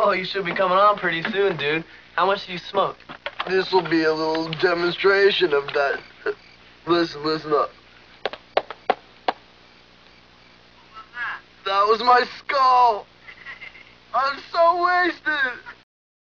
Oh, you should be coming on pretty soon, dude. How much do you smoke? This will be a little demonstration of that. Listen up. That was my skull. I'm so wasted.